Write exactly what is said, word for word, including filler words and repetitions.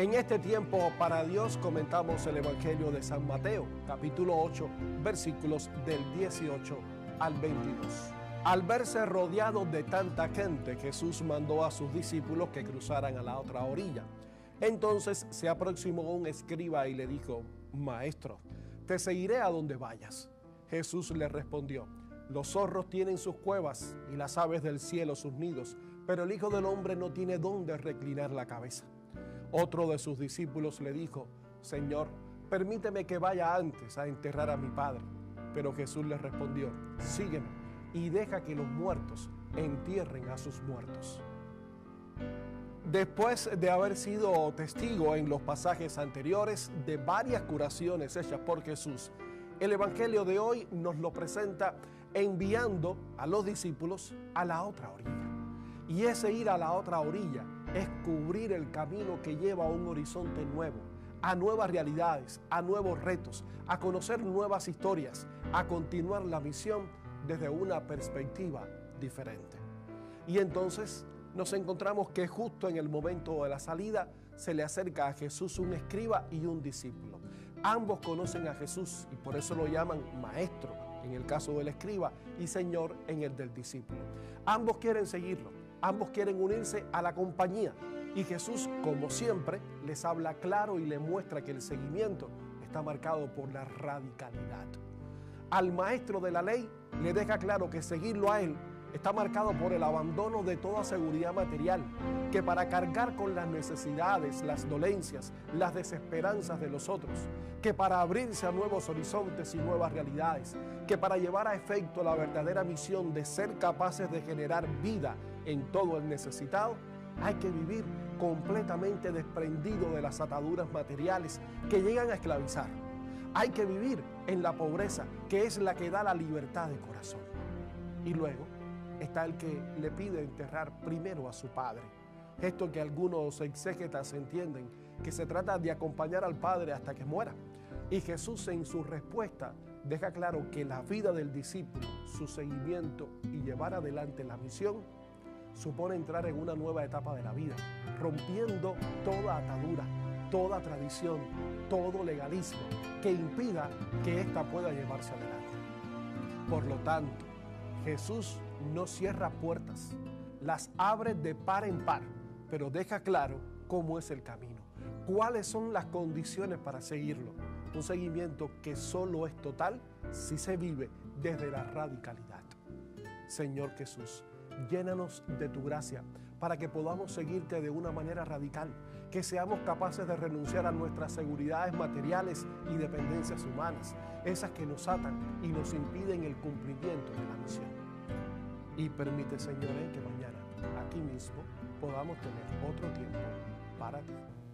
En este tiempo para Dios comentamos el Evangelio de San Mateo, capítulo ocho, versículos del dieciocho al veintidós. Al verse rodeado de tanta gente, Jesús mandó a sus discípulos que cruzaran a la otra orilla. Entonces se aproximó un escriba y le dijo: Maestro, te seguiré a donde vayas. Jesús le respondió: Los zorros tienen sus cuevas y las aves del cielo sus nidos, pero el Hijo del Hombre no tiene dónde reclinar la cabeza. Otro de sus discípulos le dijo: Señor, permíteme que vaya antes a enterrar a mi padre. Pero Jesús le respondió: Sígueme y deja que los muertos entierren a sus muertos. Después de haber sido testigo en los pasajes anteriores de varias curaciones hechas por Jesús, el Evangelio de hoy nos lo presenta enviando a los discípulos a la otra orilla. Y ese ir a la otra orilla es cubrir el camino que lleva a un horizonte nuevo, a nuevas realidades, a nuevos retos, a conocer nuevas historias, a continuar la misión desde una perspectiva diferente. Y entonces nos encontramos que justo en el momento de la salida se le acerca a Jesús un escriba y un discípulo. Ambos conocen a Jesús y por eso lo llaman maestro en el caso del escriba y señor en el del discípulo. Ambos quieren seguirlo. Ambos quieren unirse a la compañía y Jesús, como siempre, les habla claro y les muestra que el seguimiento está marcado por la radicalidad. Al maestro de la ley le deja claro que seguirlo a él está marcado por el abandono de toda seguridad material, que para cargar con las necesidades, las dolencias, las desesperanzas de los otros, que para abrirse a nuevos horizontes y nuevas realidades, que para llevar a efecto la verdadera misión de ser capaces de generar vida en todo el necesitado, hay que vivir completamente desprendido de las ataduras materiales que llegan a esclavizar. Hay que vivir en la pobreza, que es la que da la libertad de corazón. Y luego está el que le pide enterrar primero a su padre. Esto que algunos exégetas entienden que se trata de acompañar al padre hasta que muera. Y Jesús, en su respuesta, deja claro que la vida del discípulo, su seguimiento y llevar adelante la misión supone entrar en una nueva etapa de la vida, rompiendo toda atadura, toda tradición, todo legalismo que impida que ésta pueda llevarse adelante. Por lo tanto, Jesús no cierra puertas, las abre de par en par, pero deja claro cómo es el camino, cuáles son las condiciones para seguirlo. Un seguimiento que solo es total si se vive desde la radicalidad. Señor Jesús, llénanos de tu gracia para que podamos seguirte de una manera radical, que seamos capaces de renunciar a nuestras seguridades materiales y dependencias humanas, esas que nos atan y nos impiden el cumplimiento de la misión. Y permite, Señor, que mañana, aquí mismo, podamos tener otro tiempo para ti.